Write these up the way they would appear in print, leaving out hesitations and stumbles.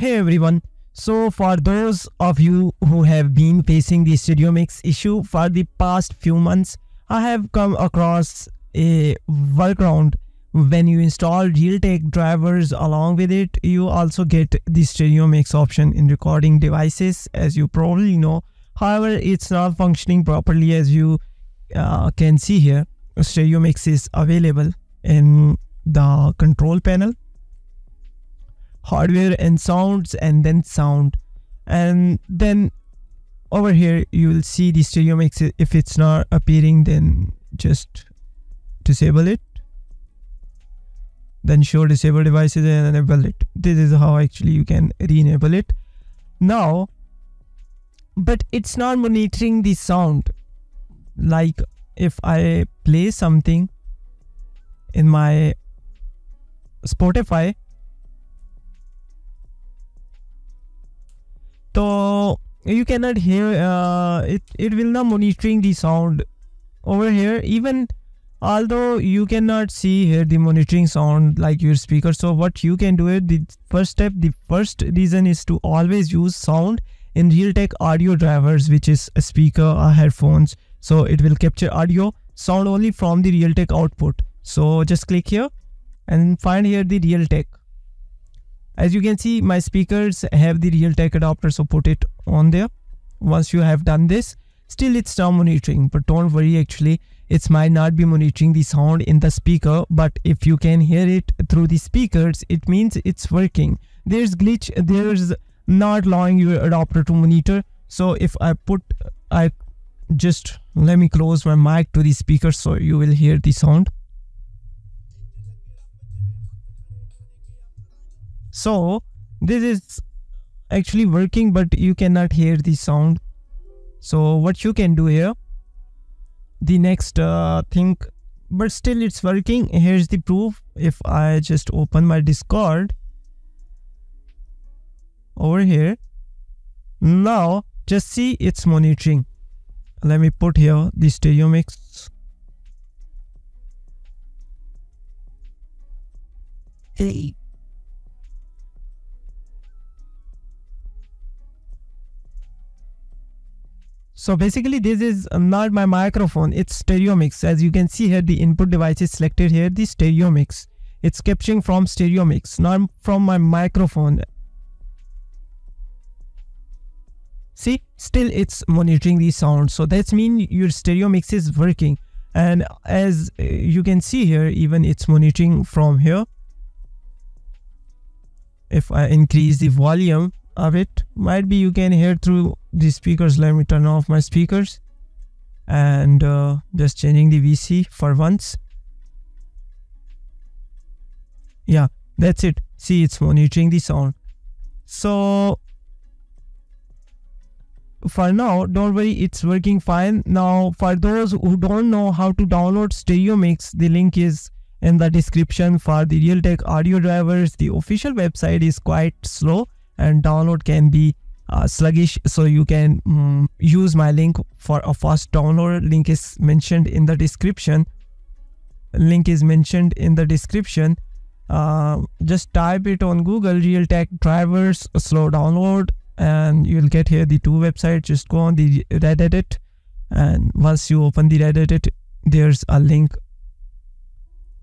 Hey everyone, so for those of you who have been facing the Studio Mix issue for the past few months, I have come across a workaround. When you install Realtek drivers along with it, you also get the Stereo Mix option in recording devices, as you probably know. However, it's not functioning properly, as you can see here. Stereo Mix is available in the control panel, hardware and sounds, and then sound, and then over here you will see the Stereo Mix. If it's not appearing, then just disable it, then show disable devices and enable it. This is how actually you can re-enable it now. But it's not monitoring the sound. Like if I play something in my Spotify, so you cannot hear it will not monitoring the sound over here, even although you cannot see here the monitoring sound like your speaker. So what you can do is, the first reason is to always use sound in Realtek audio drivers, which is a speaker or headphones. So it will capture audio sound only from the Realtek output. So just click here and find here the Realtek. As you can see, my speakers have the Realtek adapter, so put it on there. Once you have done this, still it's not monitoring, but don't worry, actually it might not be monitoring the sound in the speaker, but if you can hear it through the speakers, it means it's working. There's glitch, there's not allowing your adapter to monitor. So if let me close my mic to the speaker so you will hear the sound. So this is actually working, but you cannot hear the sound. So what you can do here, the next thing, but still it's working. Here's the proof. If I just open my Discord over here, now just see, it's monitoring. Let me put here the Stereo Mix. Hey. So basically this is not my microphone, it's Stereo Mix. As you can see here, the input device is selected here, the Stereo Mix. It's capturing from Stereo Mix, not from my microphone. See, still it's monitoring the sound. So that means your Stereo Mix is working. And as you can see here, even it's monitoring from here. If I increase the volume of it, might be you can hear through the speakers. Let me turn off my speakers and just changing the VC for once. Yeah, that's it. See, it's monitoring the sound. So for now, don't worry, it's working fine. Now for those who don't know how to download Stereo Mix, the link is in the description for the Realtek audio drivers. The official website is quite slow and download can be sluggish, so you can use my link for a fast download. Link is mentioned in the description. Just type it on Google, Realtek drivers slow download, and you'll get here the two websites. Just go on the Reddit, and once you open the Reddit, there's a link.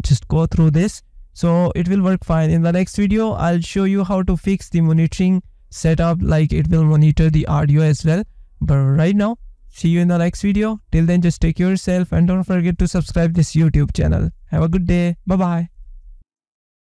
Just go through this. So it will work fine. In the next video, I'll show you how to fix the monitoring setup, like it will monitor the audio as well. But right now, see you in the next video. Till then, just take care of yourself and don't forget to subscribe this YouTube channel. Have a good day. Bye bye.